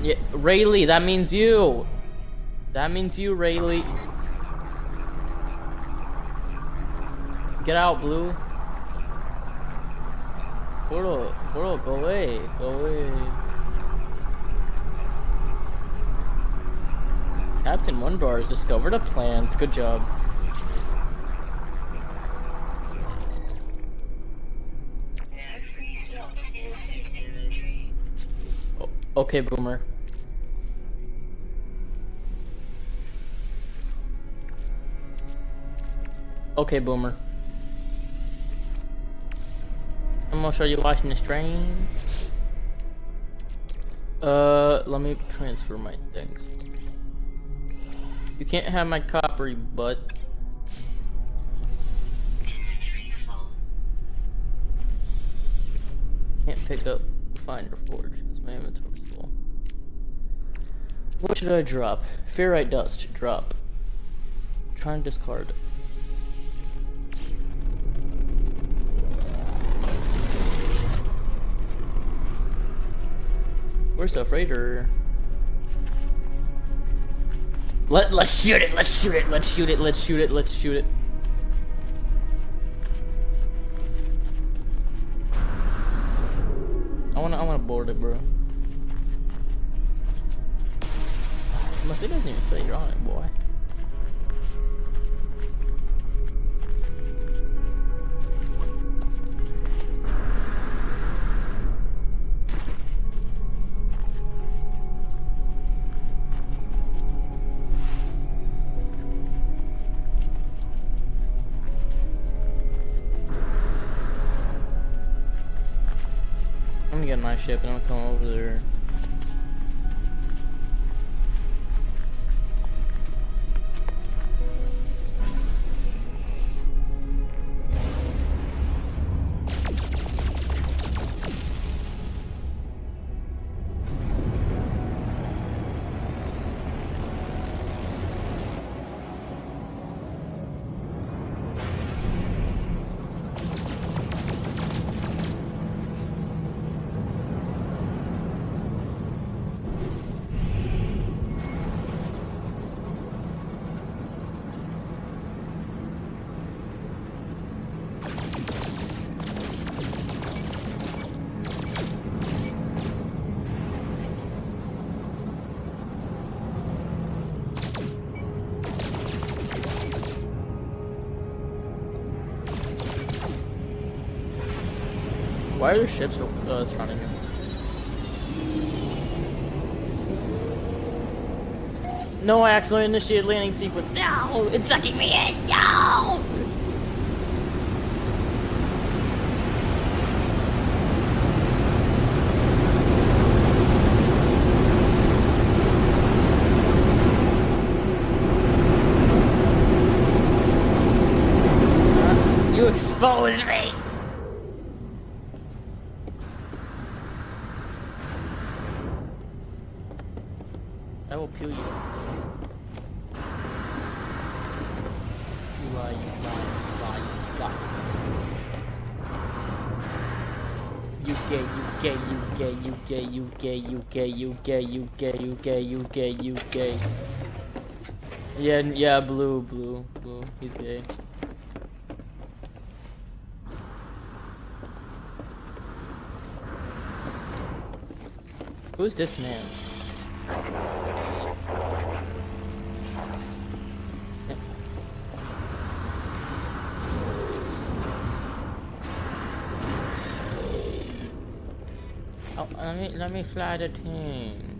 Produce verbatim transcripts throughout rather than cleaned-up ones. Yeah, Rayleigh, that means you. That means you, Rayleigh. Get out, Blue. Portal, portal, go away, go away. Captain One Bar has discovered a plant. Good job. There are free slots in suit inventory. Oh, okay, Boomer. Okay, Boomer. I'm gonna show you watching this train. Uh, let me transfer my things. You can't have my coppery butt. Can't pick up Finder Forge. That's my inventory full. What should I drop? Ferrite dust. Drop. I'm trying to discard. Where's the freighter? Let let's shoot it. Let's shoot it. Let's shoot it. Let's shoot it. Let's shoot it. I wanna I wanna board it, bro. Unless it doesn't even say you're on it, boy. Get my ship and I'll come over there. Why are there ships uh, trying to go? No, I accidentally initiated landing sequence. No! It's sucking me in! No! Huh? You exposed me! Kill you. You lie, you lie, you lie, you lie. You gay, you gay, you gay, you gay, you gay, you gay, you gay, you gay, you gay, you gay, you gay. Yeah, yeah, blue, blue, blue. He's gay. Who's this man's? Let me, let me fly the team.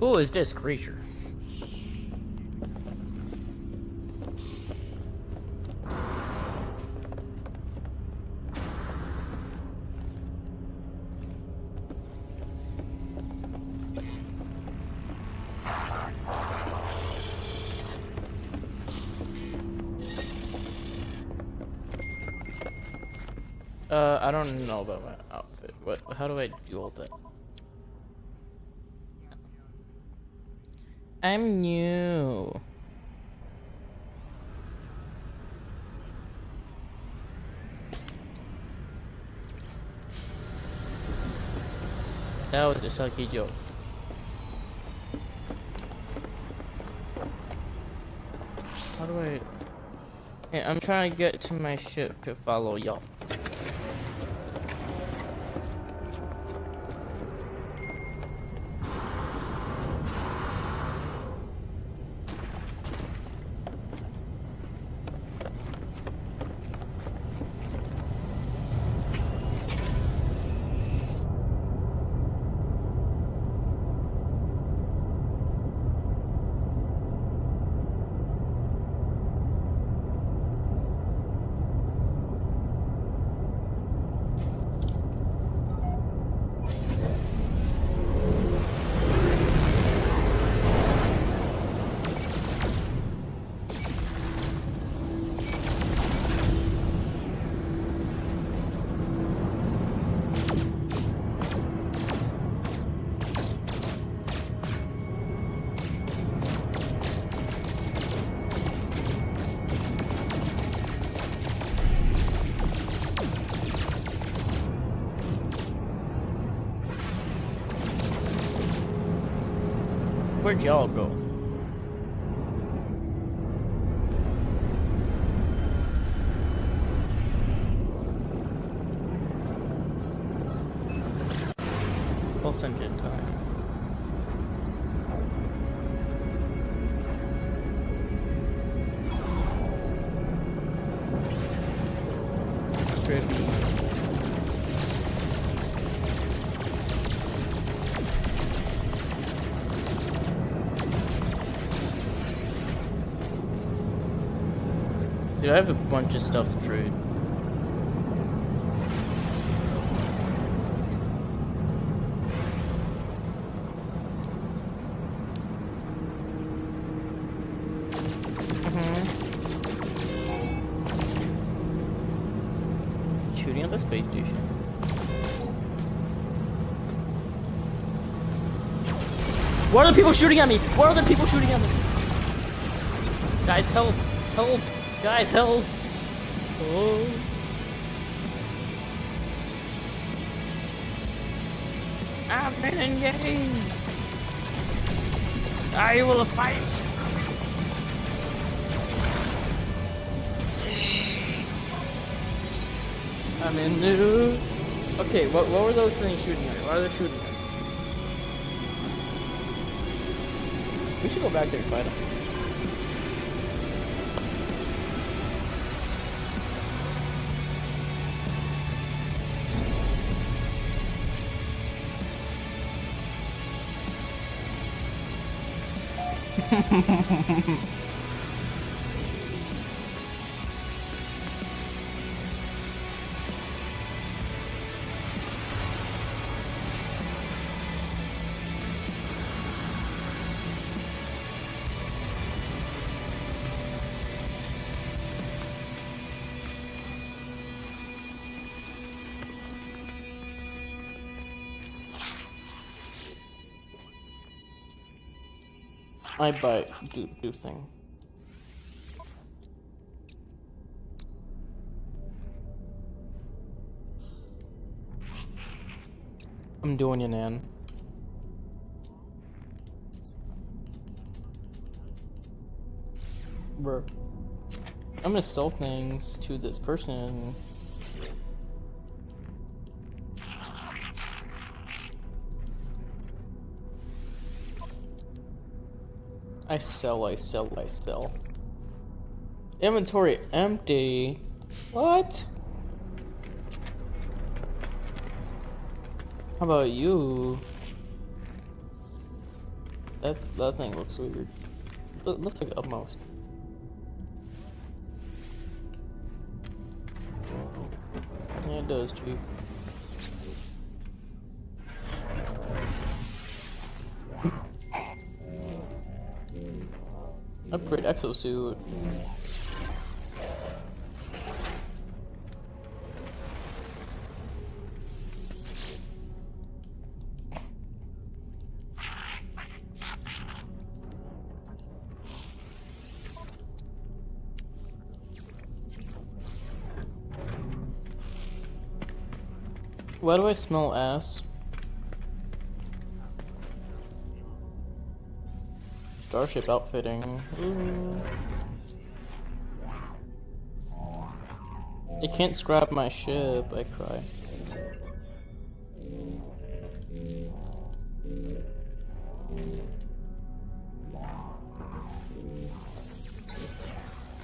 Who is this creature? Uh, I don't know about my outfit. What? How do I do all that? I'm new. That was a sucky joke. How do I... Hey, I'm trying to get to my ship to follow y'all. Where'd y'all go? Pulse engine time. Dude, I have a bunch of stuff to trade. Mm-hmm. Shooting at the space station. What are the people shooting at me? What are the people shooting at me? Guys, help! Help! Guys, help! Oh. I've been engaged! I will fight! I'm in the... Okay, what, what were those things shooting at? What are they shooting at? We should go back there and fight them. I bite do do thing. I'm doing you, Nan. Bro, I'm gonna sell things to this person. I sell, I sell, I sell. Inventory empty. What? How about you? That that thing looks weird. It looks like upmost. Yeah, it does, Chief. Upgrade exosuit. Why do I smell ass? Starship outfitting. Ooh. It can't scrap my ship, I cry.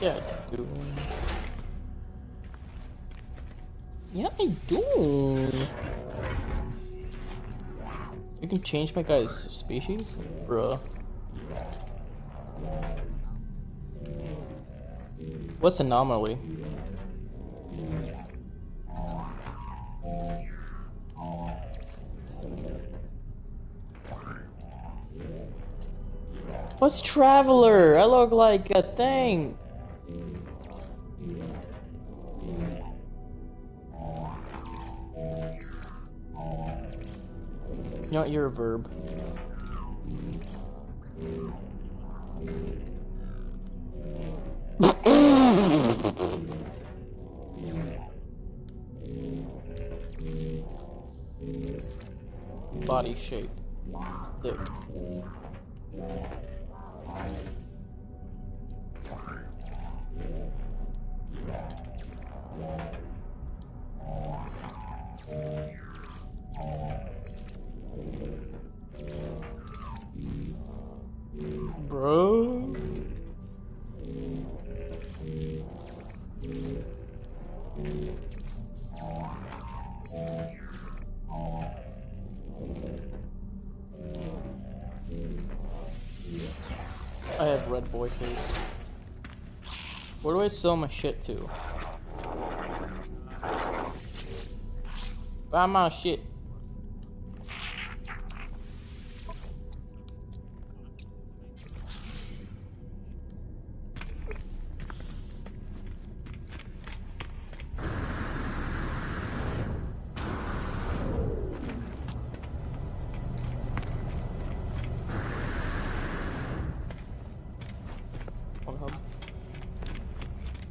Yeah, I do. Yeah, I do. You can change my guy's species? Bruh. What's anomaly? What's traveler? I look like a thing. Not your verb. Body shape. Thick. Bro, I have red boy face. Where do I sell my shit to? Buy my shit.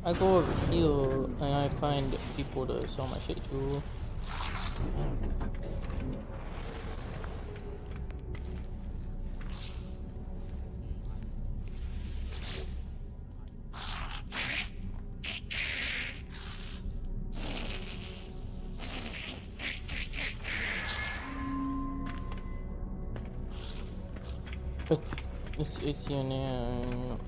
I go over here and I find people to sell my shit to. But it's it's your name.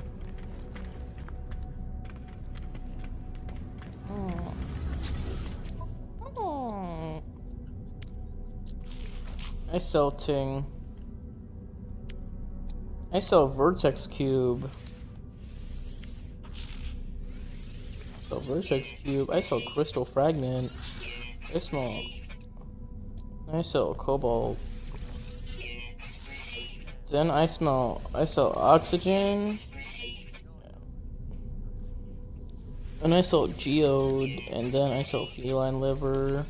I sell ting. I sell vertex cube. I sell vertex cube. I sell crystal fragment. I small. I sell cobalt. Then I smell. I sell oxygen. And I sell geode. And then I sell feline liver.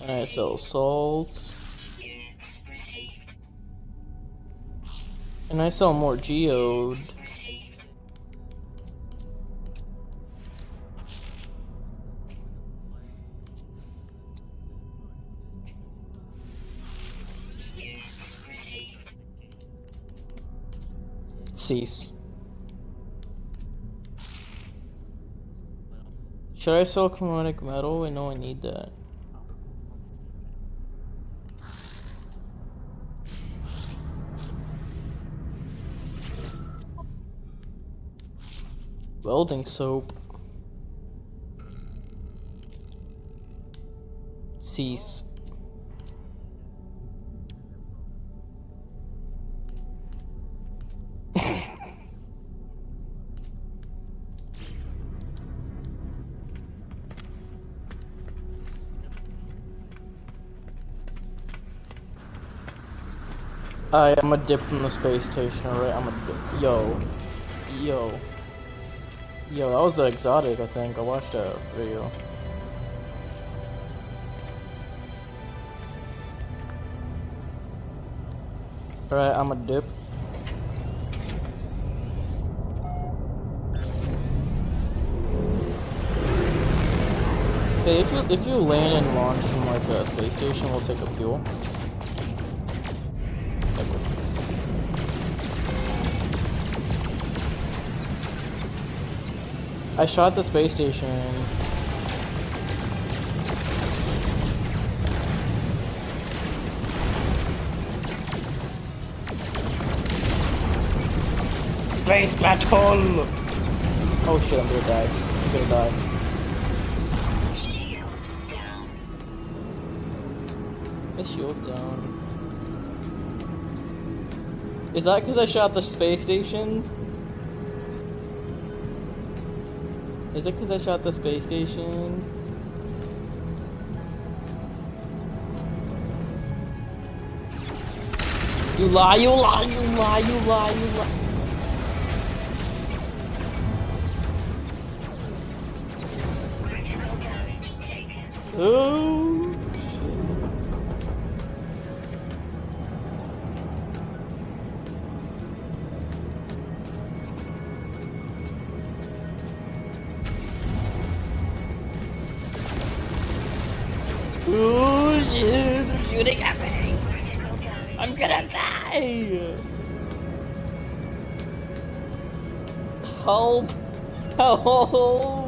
And I sell salt. And I sell more geode. Cease. Should I sell chromatic metal? I know I need that. Welding soap. Cease. I am a dip from the space station, alright? I'm a dip. Yo. Yo. Yo, that was uh, exotic, I think. I watched that video. Alright, I'm a dip. Hey, if you, if you land and launch from like a space station, we'll take a fuel. I shot the space station. Space battle! Oh shit, I'm gonna die. I'm gonna die. Shield down. Is that because I shot the space station? Is it because I shot the space station? You lie, you lie, you lie, you lie, you lie. Oh. I'm gonna die! Help! Help!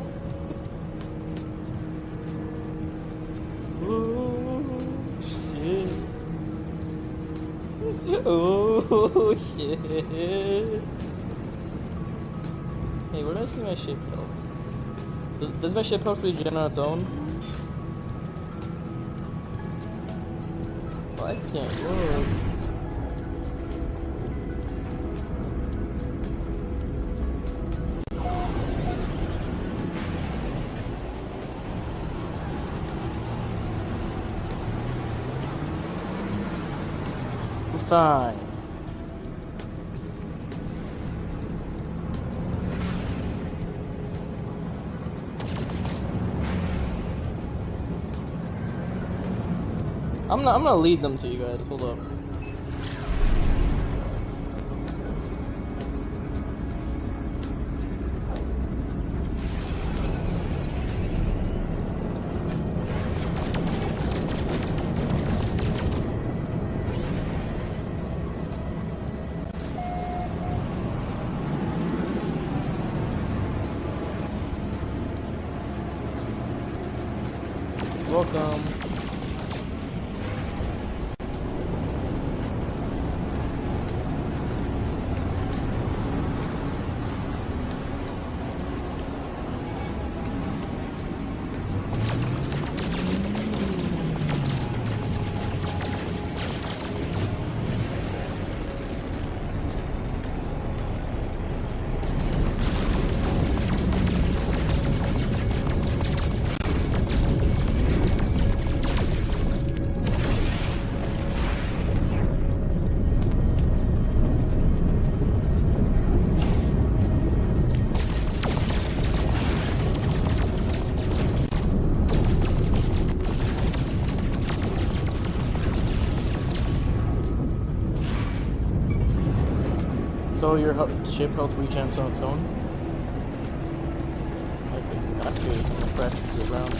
Oh shit! Oh shit! Hey, where do I see my ship health? Does my ship health regen on its own? I can't work. We're fine. I'm gonna, I'm gonna lead them to you guys, hold up. Welcome. So your health, ship health regens on its own? I think not too, it's gonna crash to the ground.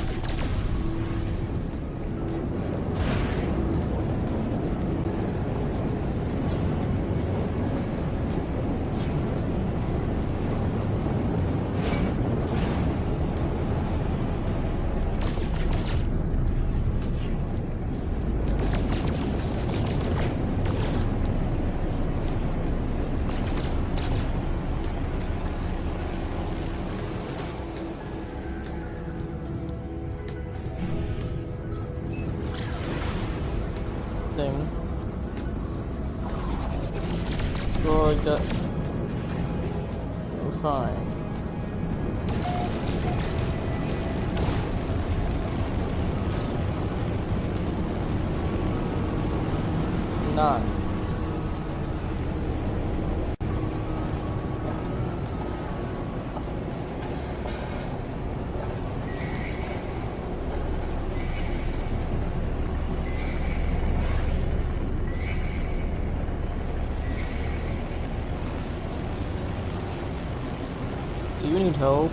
Go like that. We're fine. Not. You need help.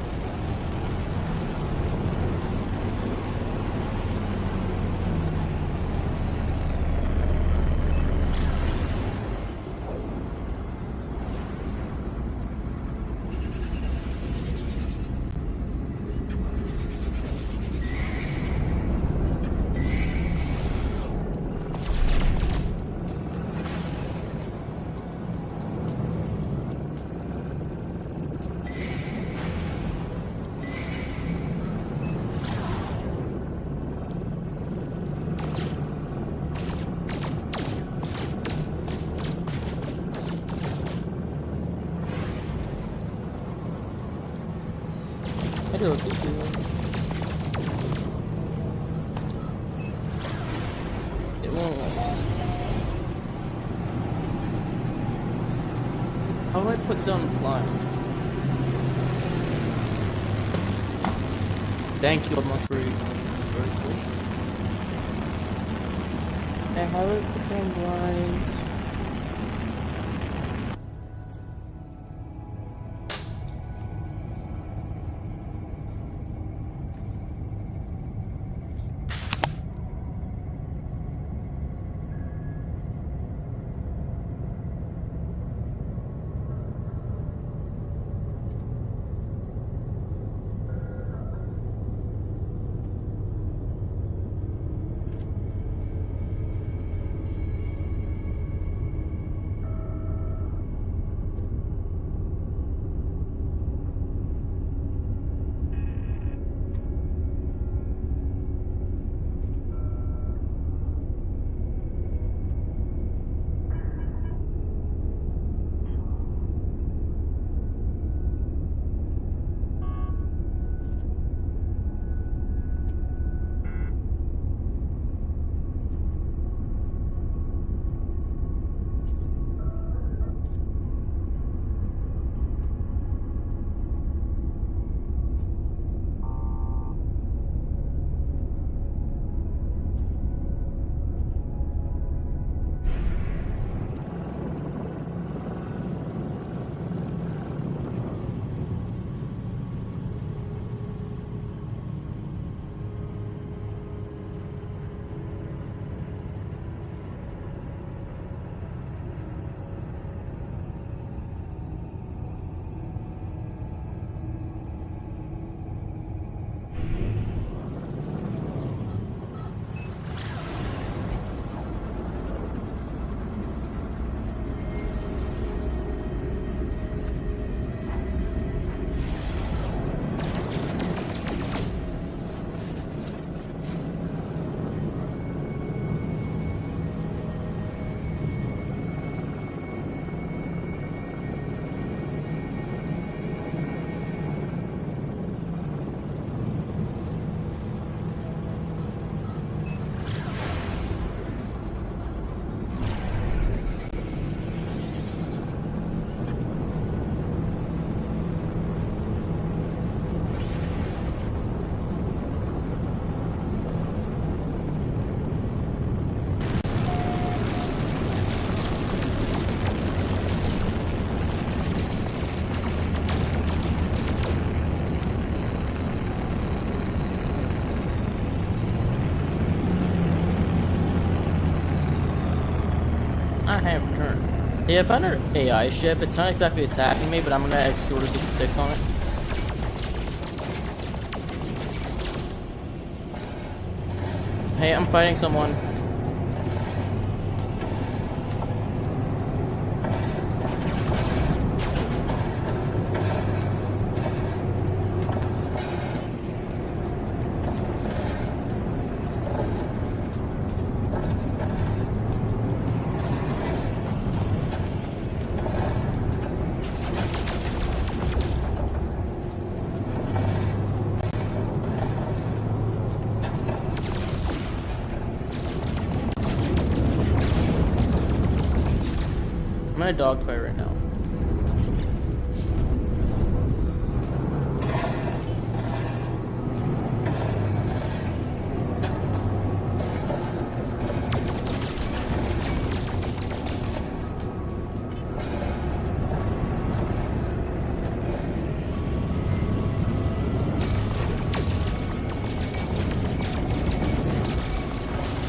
know what this is. It won't let me. How do I put down blinds? Thank you, almost very, very cool. Hey, how do I put down blinds? Yeah, I found her A I ship. It's not exactly attacking me, but I'm gonna execute a sixty-six on it. Hey, I'm fighting someone. I'm in a dogfight right now.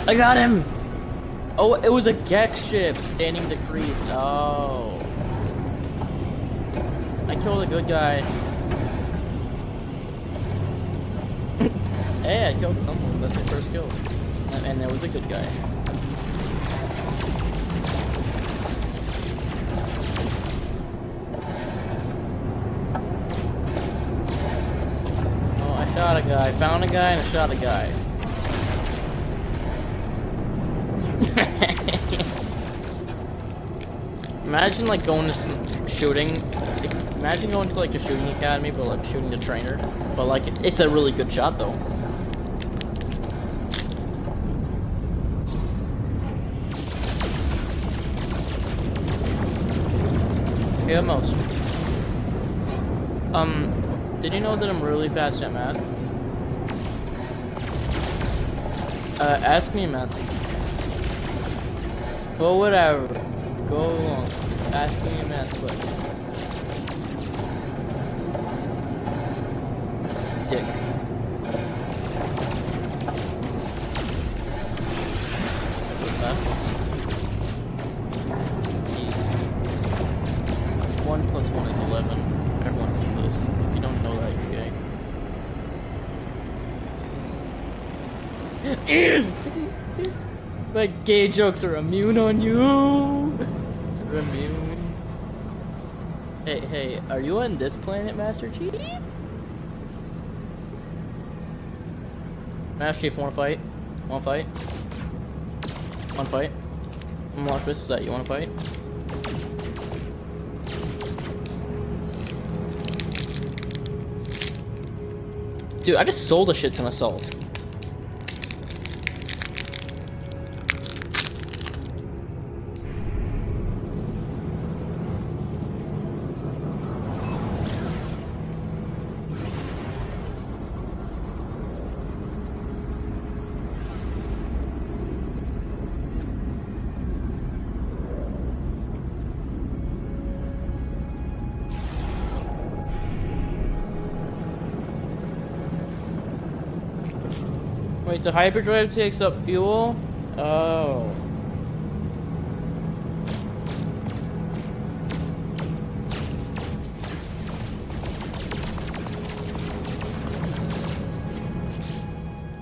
I got him! Oh, it was a Gek ship standing decreased. Oh. I killed a good guy. Hey, I killed someone. That's my first kill. And it was a good guy. Oh, I shot a guy. Found a guy and I shot a guy. Imagine like going to some shooting, Imagine going to like a shooting academy for like shooting a trainer, but like it's a really good shot though. Yeah, most. Um, did you know that I'm really fast at math? Uh, ask me math. Go whatever. Go along. Ask me a math question. Dick. That was faster. One plus one is eleven. Everyone knows this. If you don't know that, you're gay. But gay jokes are immune on you. Immune. Hey, hey, are you on this planet, Master Chief? Master Chief, wanna fight? Wanna fight? Wanna fight? I'm gonna watch this. Is that you wanna fight? Dude, I just sold a shit ton of salt. Wait, the hyperdrive takes up fuel? Oh.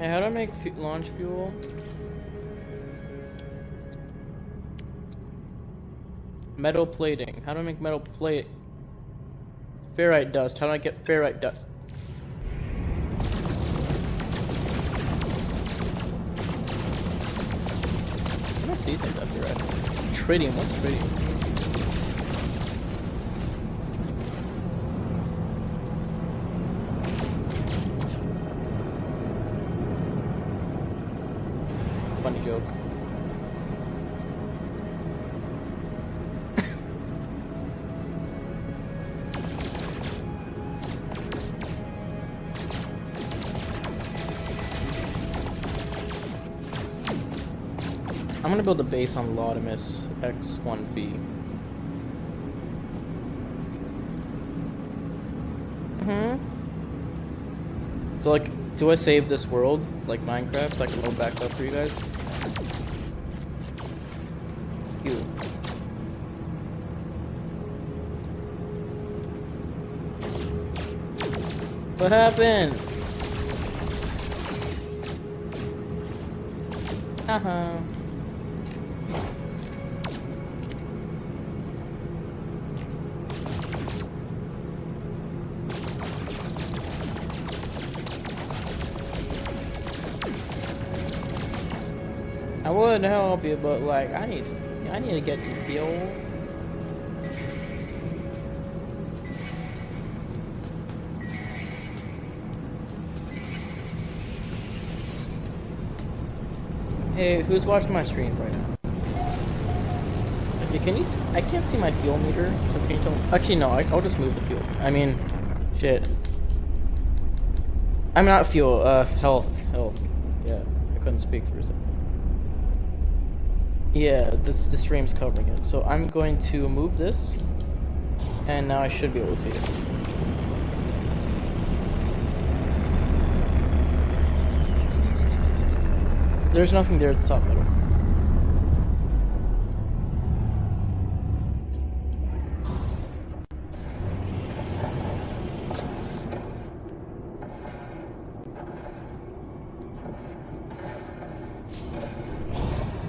Hey, how do I make fu- launch fuel? Metal plating. How do I make metal plate? Ferrite dust. How do I get ferrite dust? These things up here, right? Tritium, what's tritium? Funny joke. I'm gonna build a base on Laudamus X one V. Mm-hmm. So like, do I save this world, like Minecraft, so I can load back up for you guys? You. What happened? Uh-huh. I would help you, but like I need, I need to get some fuel. Hey, who's watching my stream right now? Okay, can you? I can't see my fuel meter, so can you tell me? Actually, no. I, I'll just move the fuel. I mean, shit. I'm not fuel. Uh, health, health. Yeah, I couldn't speak for a second. Yeah, this the stream's covering it. So I'm going to move this, and now I should be able to see it. There's nothing there at the top middle.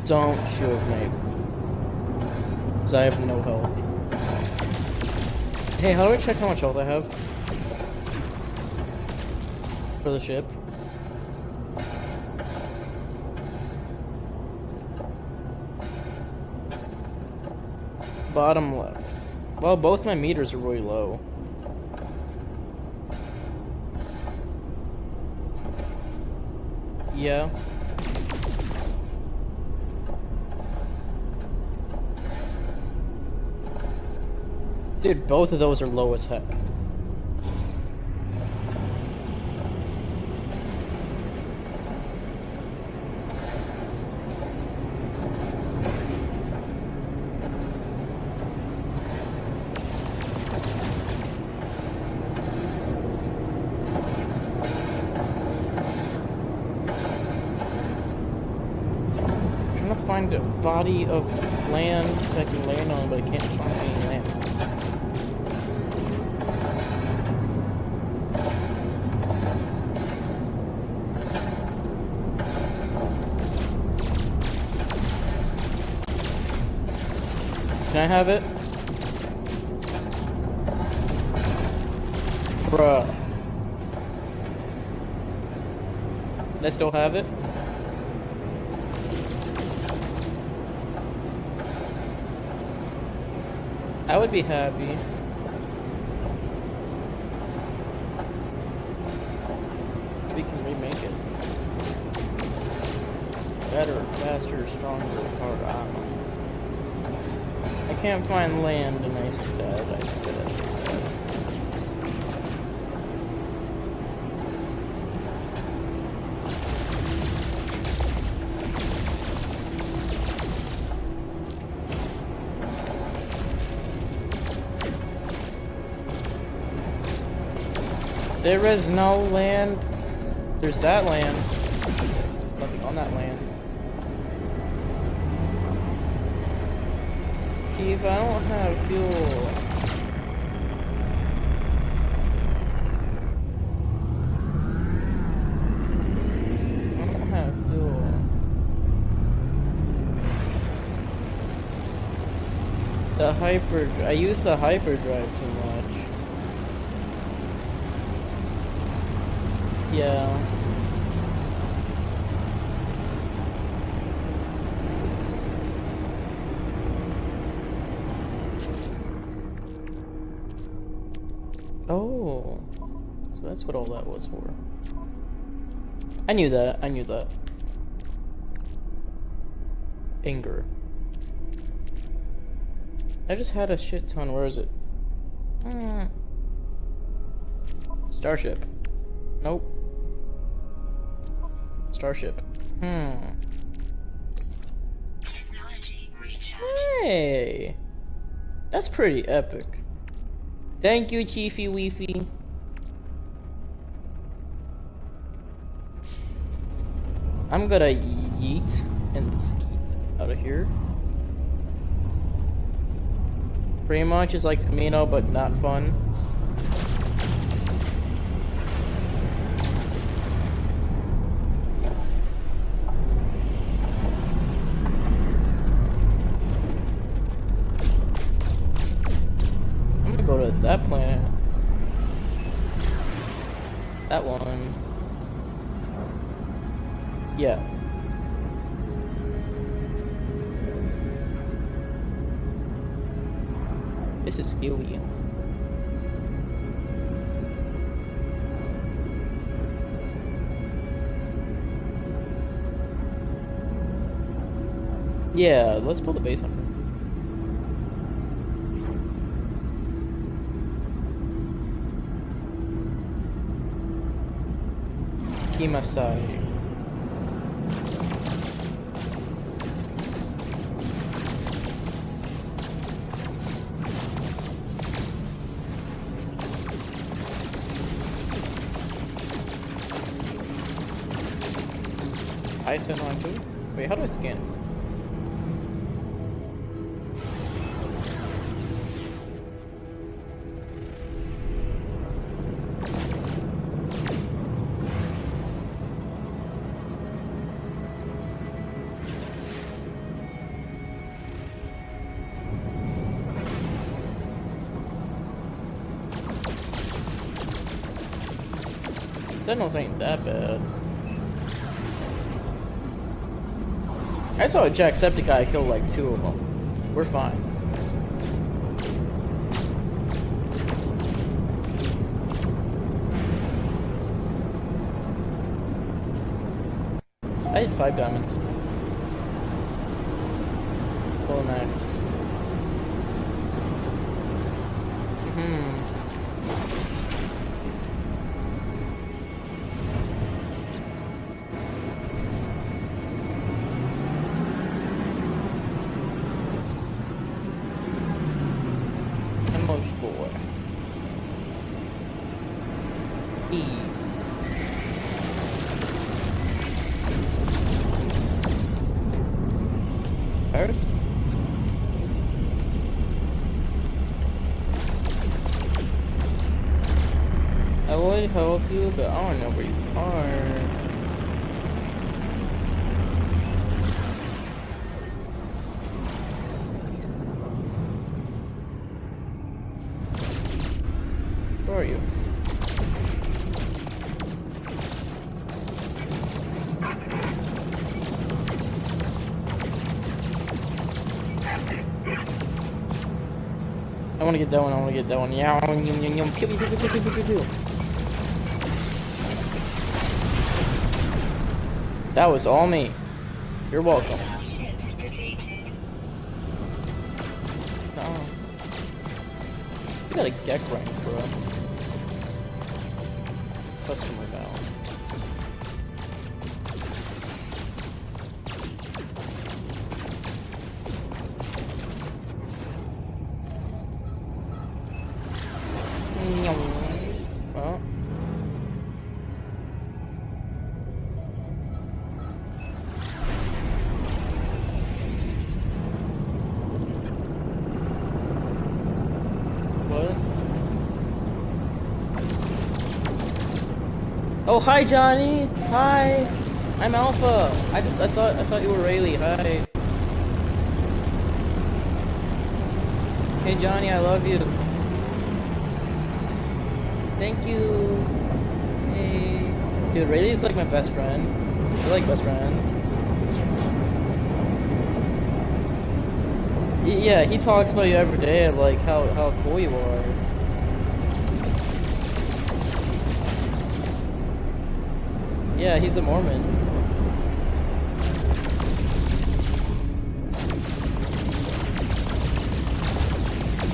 Don't shoot me, because I have no health. Hey, how do I check how much health I have? For the ship. Bottom left. Well, both my meters are really low. Yeah. Dude, both of those are low as heck. A body of land that I can land on, but I can't find any land. Can I have it? Bruh. Can I still have it? I would be happy. We can remake it. Better, faster, stronger, harder. I can't find land, and I said, I said, I said. There is no land. There's that land. Nothing on that land. Keith, I don't have fuel. I don't have fuel. The hyper. I use the hyperdrive too much. Yeah. Oh. So that's what all that was for. I knew that. I knew that. Anger. I just had a shit ton. Where is it? Mm. Starship. Nope. Starship. Hmm. Technology recharge. Hey! That's pretty epic. Thank you, Chiefy Weefy. I'm gonna yeet and skeet out of here. Pretty much is like Camino, but not fun. That planet. That one. Yeah. This is scary. Yeah, let's pull the base on. Masai. I scan on too? Wait, how do I scan? Sentinels ain't that bad. I saw a Jacksepticeye kill like two of them. We're fine. five diamonds. Full max. But I don't know where you are. Where are you? I want to get that one. I want to get that one. Yeah. Yum yum yum. Pew pew pew pew pew pew pew. That was all me. You're welcome. No. You got a Gek rank, bro. Customer battle. Oh, hi Johnny. Hi. I'm Alpha. I just I thought I thought you were Rayleigh. Hi. Hey Johnny, I love you. Thank you. Hey. Dude, Rayleigh's like my best friend. We're like best friends. Y yeah, he talks about you every day of like how how cool you are. Yeah, he's a Mormon.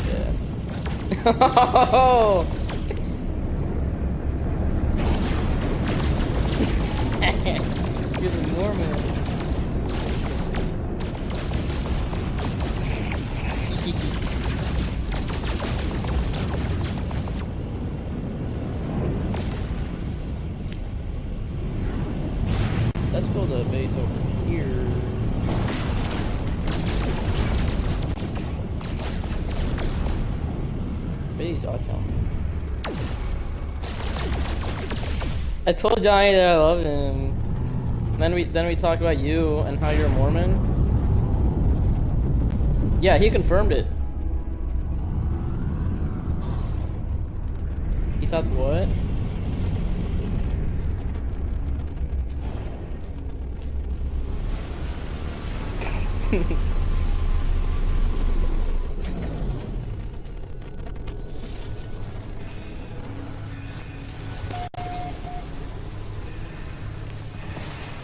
Yeah. Oh! He's a Mormon. I told Johnny that I love him. Then we then we talked about you and how you're a Mormon. Yeah, he confirmed it. He said what?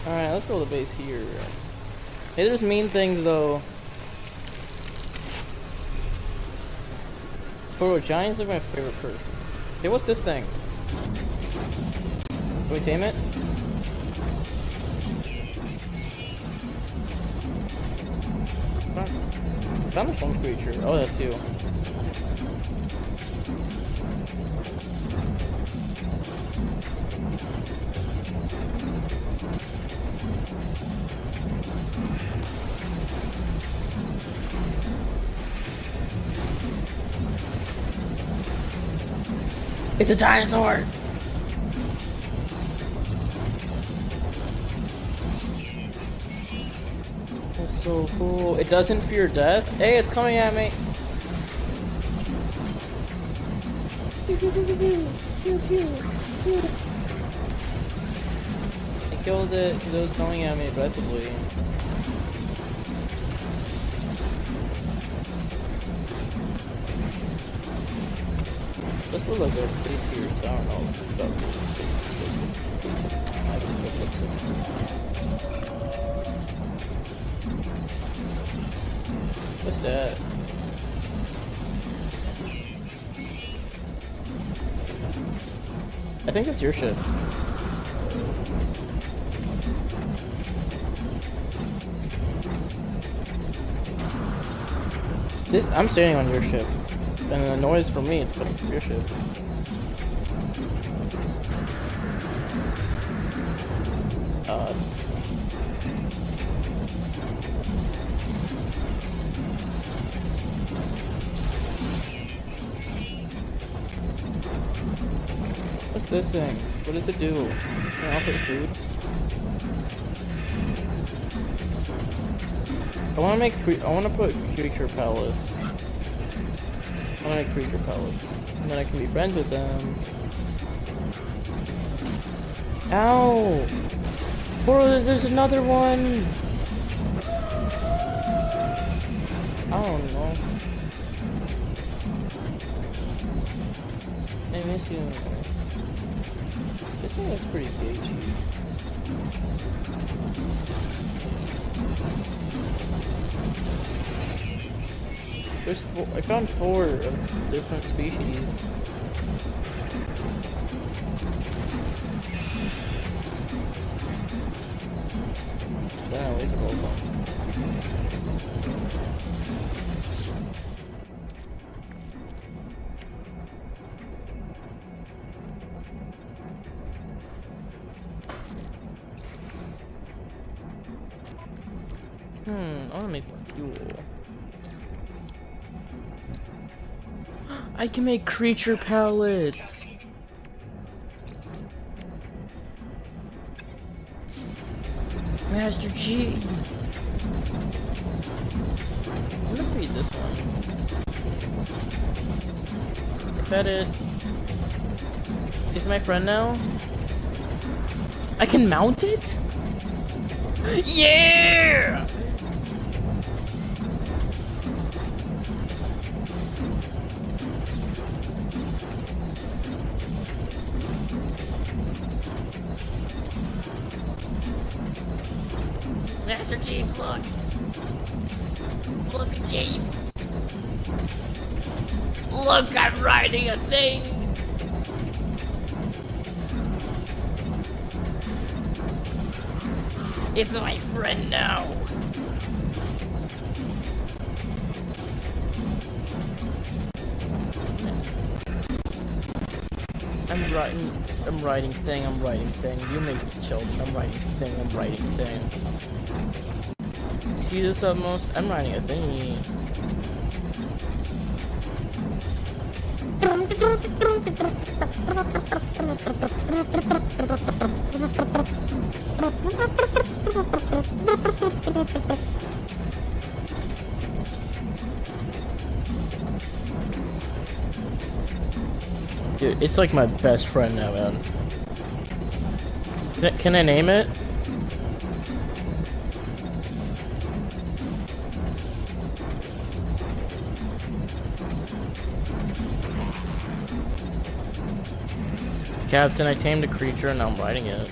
Alright, let's go to the base here. Hey, there's mean things though. Bro, giants are my favorite person. Hey, what's this thing? Can we tame it? I found this one creature. Oh, that's you. It's a dinosaur! That's so cool. It doesn't fear death. Hey, it's coming at me! I killed it. It was coming at me aggressively. Like a place here, so I don't know about this place. What's that? I think that's your ship. I'm standing on your ship, and the noise from me, it's coming from your ship. Uh. What's this thing? What does it do? Can I offer food? I want to make cre I want to put creature pellets. I want to make creature pellets, and then I can be friends with them. Ow! Oh, there's another one. I don't know. I miss you. This thing looks pretty big. There's four, I found four of different species. Wow, these are all fun. Hmm, I want to make one fuel. I can make creature pellets. Master Chief. I'm gonna feed this one. Fed it. He's my friend now. I can mount it? Yeah! Master Chief, look! Look, Chief! Look, I'm riding a thing! It's my friend now! I'm riding... I'm riding thing, I'm riding thing. You make me chill. I'm riding thing, I'm riding thing. See this almost? I'm riding a thingy. Dude, it's like my best friend now, man. Th- can I name it? Captain, I tamed a creature and now I'm riding it.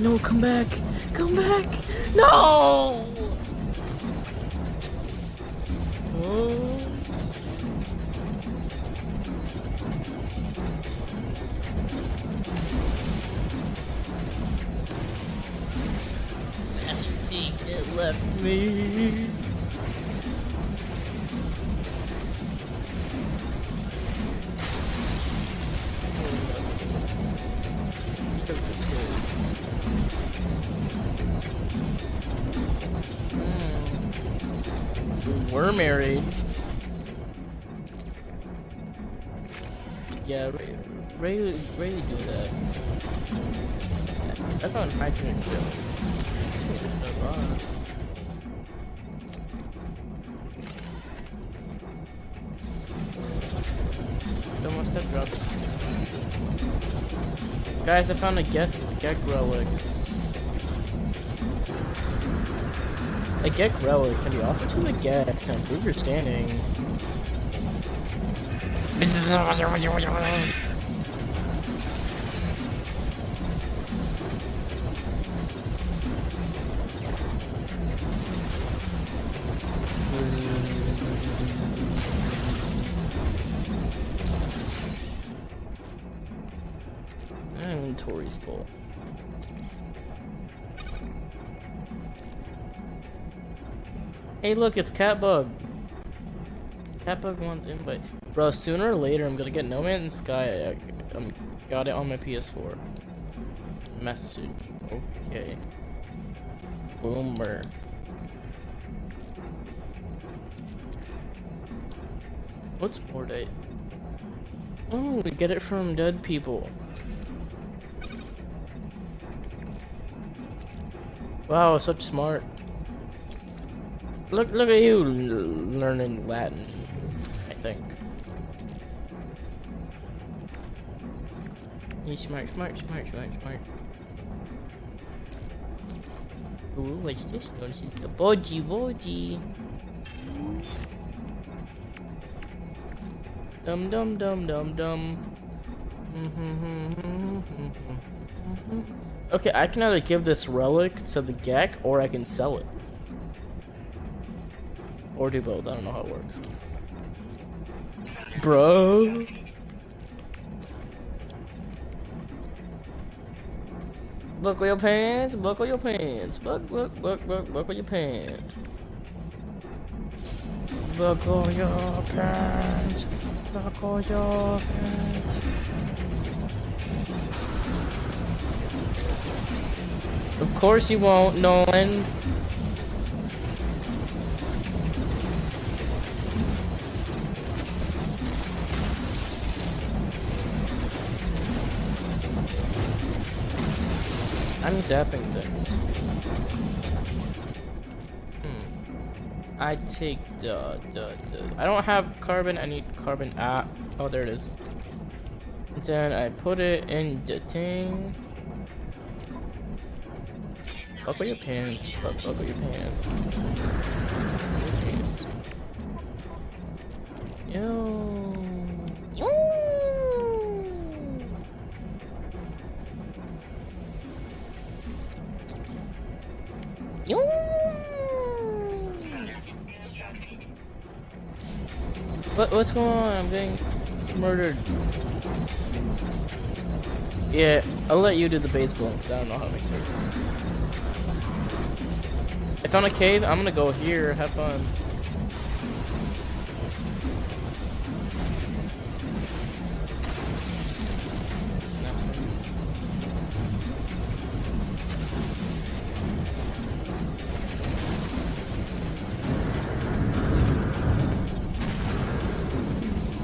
No, come back! Come back! No! Oh. Master Chief, it left me. We're married. Yeah, Rayleigh, Rayleigh do that. I found hydrogen gel. Almost have dropped. Guys, I found a Gek, Gek relic. A Gek relic can be offered to a Gek to improve your standing. battery's full. Hey, look, it's Catbug. Catbug wants invite. Bro, sooner or later, I'm gonna get No Man's Sky. I, I'm got it on my P S four. Message. Okay. Boomer. What's Mordite? Oh, we get it from dead people. Wow, such smart. Look, look at you learning Latin, I think. You smart, smart, smart, smart, smart. Ooh, what's this? This is the bodgy, bodgy. Dum dum dum dum dum. Okay, I can either give this relic to the Gek or I can sell it. Or do both, I don't know how it works. Bro! Buckle your pants, buckle your pants, buck, buck, buck, buck, buckle your pants. Buckle your pants, buckle your pants. Of course you won't, Nolan. I'm zapping things. Hmm. I take the, the, the... I don't have carbon, I need carbon. Ah, oh, there it is. Then I put it in the thing. Buckle your pants, buckle your pants. Yo. What, what's going on? I'm getting murdered. Yeah, I'll let you do the baseball because I don't know how to make faces. I found a cave. I'm gonna go here. Have fun.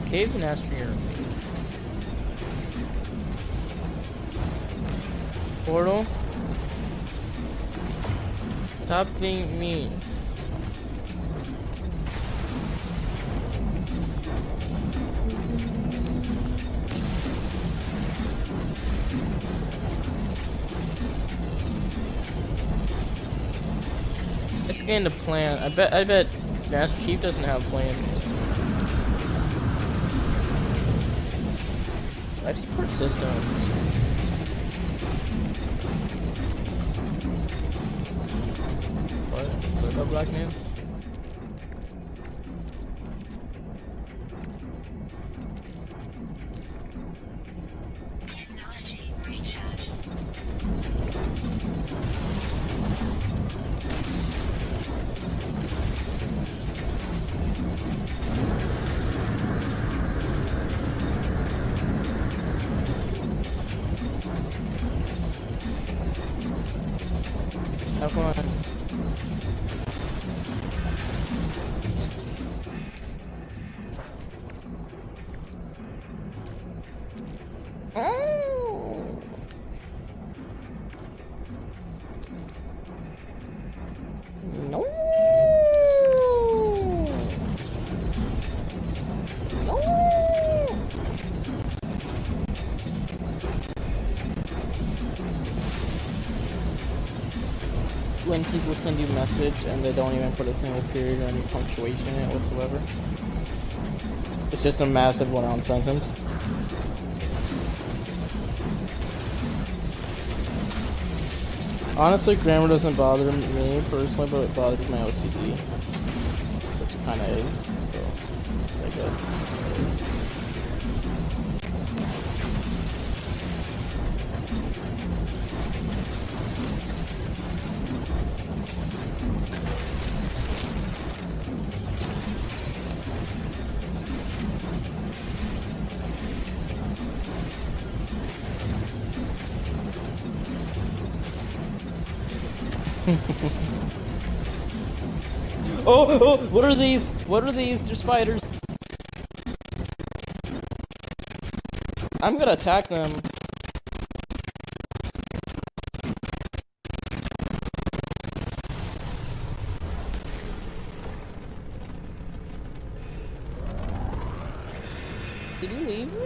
Cave's an asteroid. Portal. Stop being mean. I scanned a plan. I bet. I bet Master Chief doesn't have plans. Life support system. What? What about black man? Technology recharge. When people send you a message and they don't even put a single period or any punctuation in it whatsoever. It's just a massive one-on sentence. Honestly, grammar doesn't bother me personally, but it bothers my O C D. Which it kinda is, so I guess. oh, oh, what are these? What are these? They're spiders. I'm gonna attack them. Did you leave me?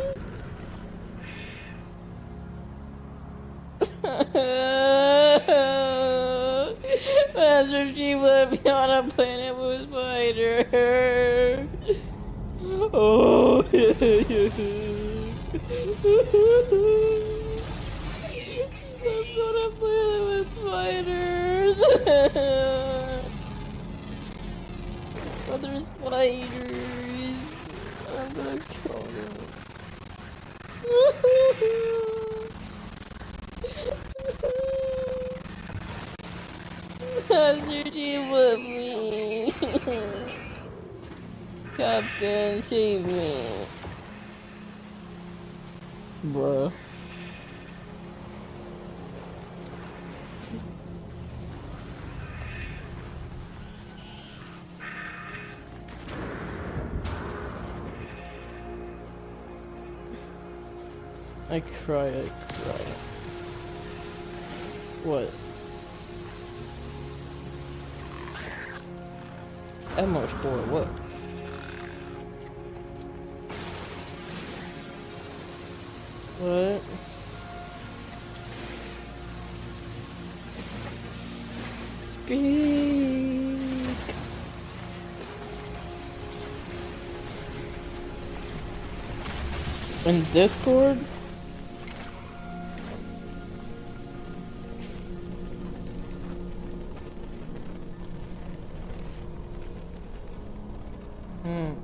Master Chief left me on a planet with spiders. Oh, I'm gonna play with spiders. Other spiders. I'm gonna kill them. Master Chief with me. Captain, save me. Bruh. I cry, I cry. What? Emo's for what? What? Speak. In Discord? Hmm.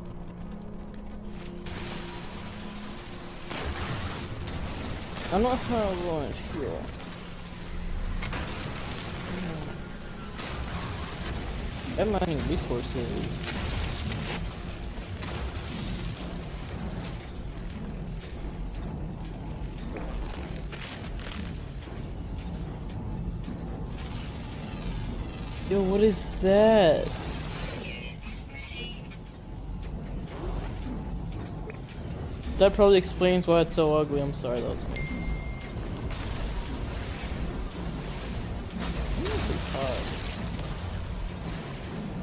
I'm not how much fuel. I'm mining resources. Yo, what is that? That probably explains why it's so ugly. I'm sorry, that was me.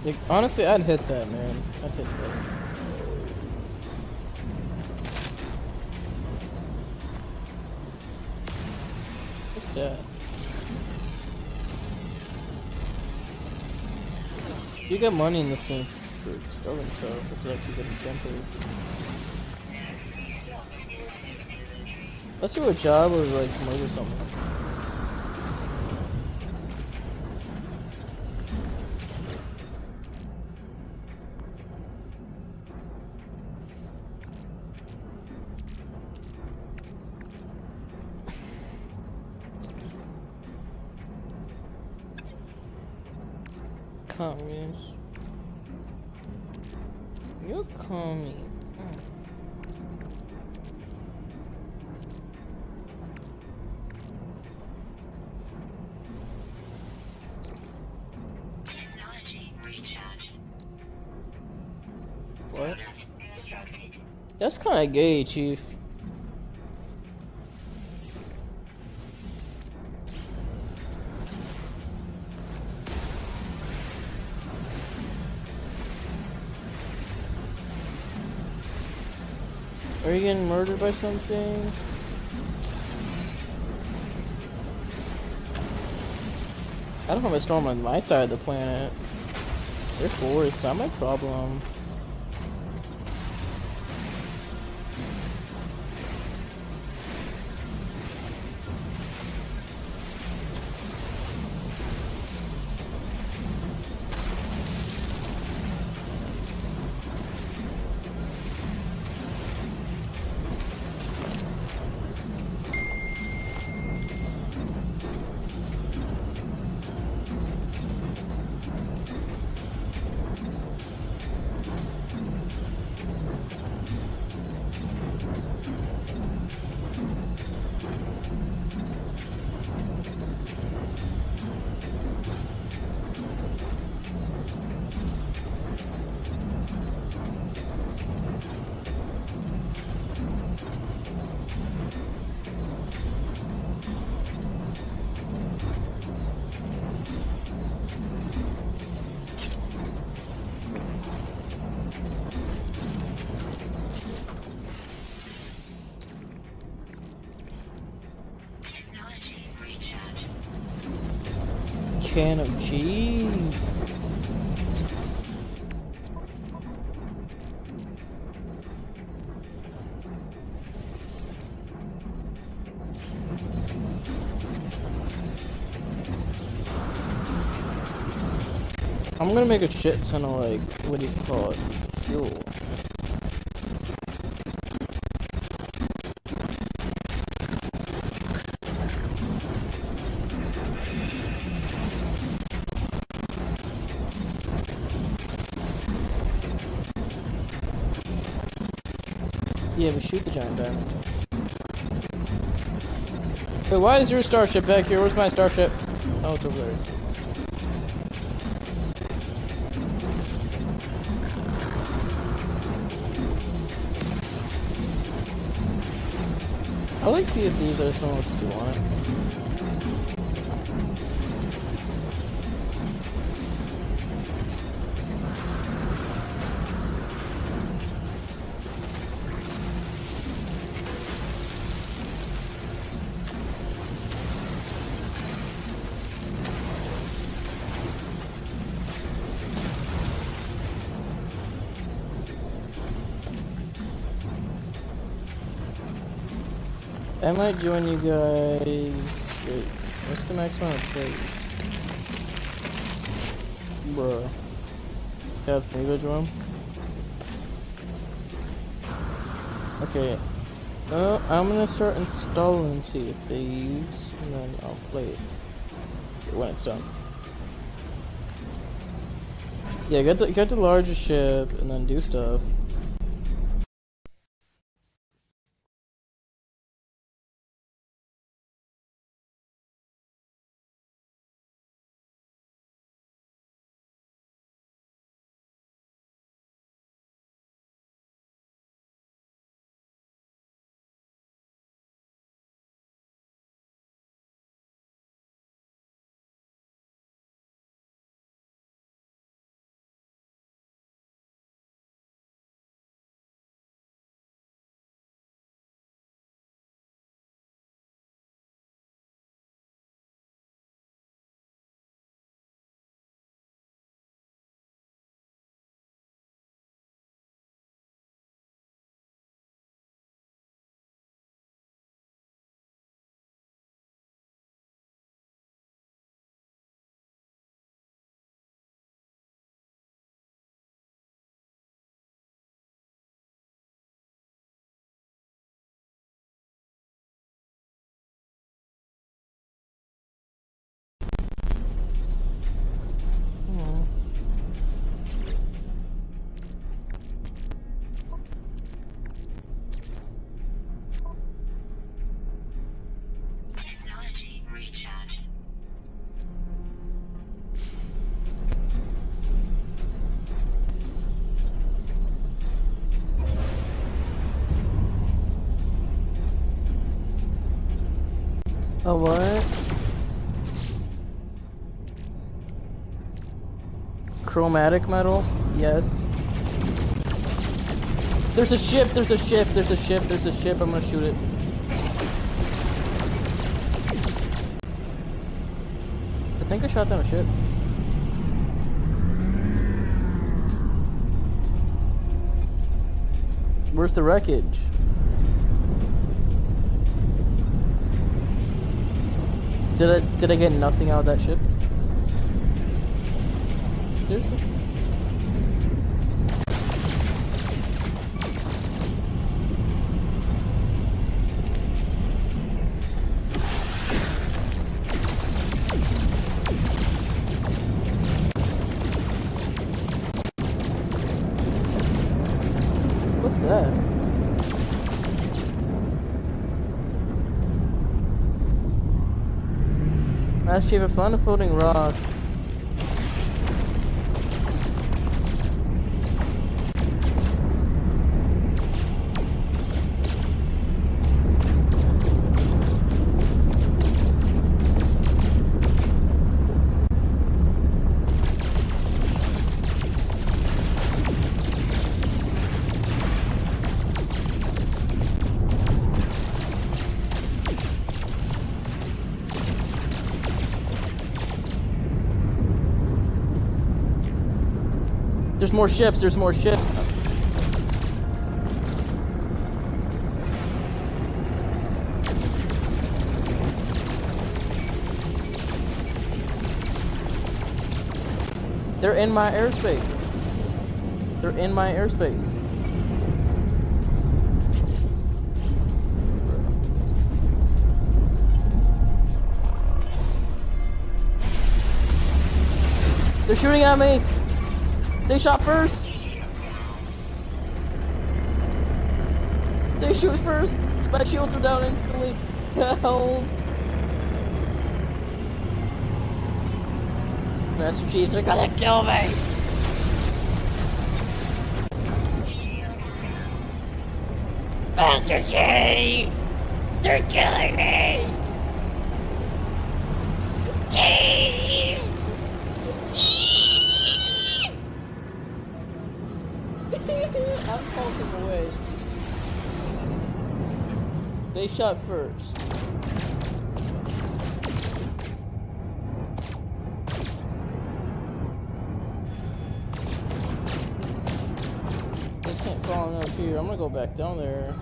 Like, honestly, I'd hit that, man. I'd hit that. What's that? You got money in this game for stolen stuff, which is actually a good incentive. Let's do a job or like murder someone. Commies. You're commie. Mm. Technology recharge. What? That's kinda gay, Chief. Are you getting murdered by something? I don't have a storm on my side of the planet. They're forward, it's not my problem. can of cheese. I'm gonna make a shit ton of, like, what do you call it, fuel. Yeah, but shoot the giant diamond. Wait, why is your starship back here? Where's my starship? Oh, it's over there. I like Sea of Thieves, I just don't know what to do on it. I might join you guys. Wait, what's the max amount of players? Bruh. Cap, can you go join? Okay. Uh, I'm gonna start installing Sea of Thieves, and then I'll play it when it's done. Yeah, get the, get the larger ship, and then do stuff. Oh, what? Chromatic metal? Yes. There's a ship, there's a ship, there's a ship, there's a ship, I'm gonna shoot it. I think I shot down a ship. Where's the wreckage? Did I, did I get nothing out of that ship? Seriously? What's that? Master Chief, I found a floating rock. There's more ships, there's more ships. They're in my airspace. They're in my airspace. They're shooting at me. They shot first. They shoot first. My shields are down instantly. Help. Master Chief, they're gonna kill me. Master Chief, they're killing me. Chief. I'm pulsing away. They shot first. They can't fall up here. I'm gonna go back down there.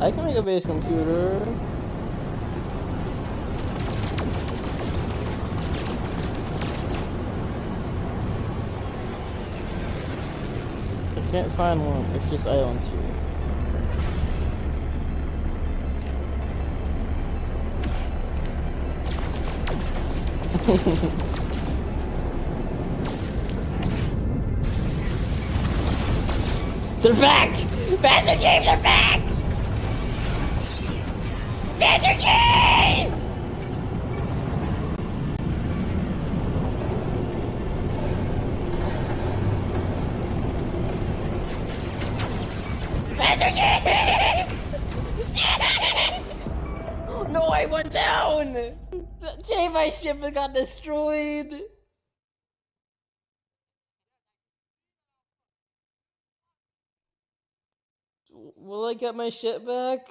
I can make a base computer. I can't find one, it's just islands here. They're back! Master Chief, they're back! Master Chief! Master Chief! No, I went down! Chief, my ship got destroyed! Will I get my ship back?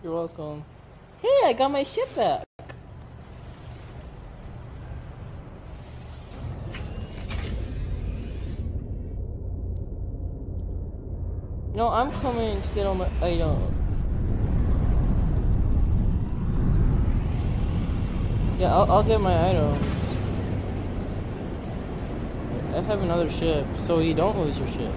You're welcome. Hey, I got my ship back. No, I'm coming to get on my item. Yeah, I'll, I'll get my items. I have another ship, so you don't lose your ship.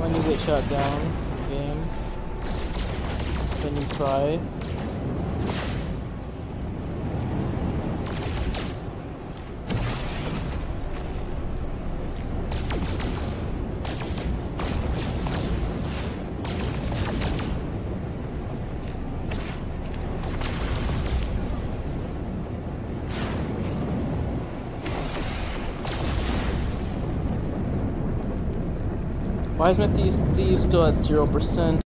When you get shot down, game, then you cry. Why isn't these thieves still at zero percent?